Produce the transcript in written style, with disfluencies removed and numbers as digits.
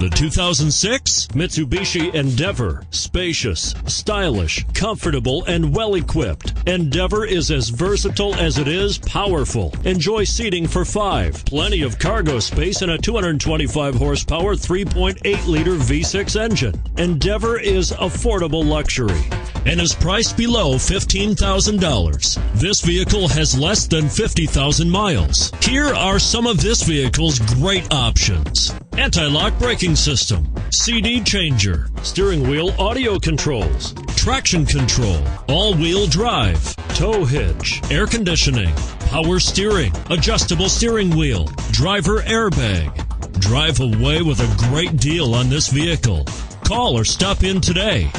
The 2006 Mitsubishi Endeavor. Spacious, stylish, comfortable, and well-equipped. Endeavor is as versatile as it is powerful. Enjoy seating for 5, plenty of cargo space, and a 225-horsepower 3.8-liter V6 engine. Endeavor is affordable luxury and is priced below $15,000. This vehicle has less than 50,000 miles. Here are some of this vehicle's great options: anti-lock braking system, CD changer, steering wheel audio controls, traction control, all-wheel drive, tow hitch, air conditioning, power steering, adjustable steering wheel, driver airbag. Drive away with a great deal on this vehicle. Call or stop in today.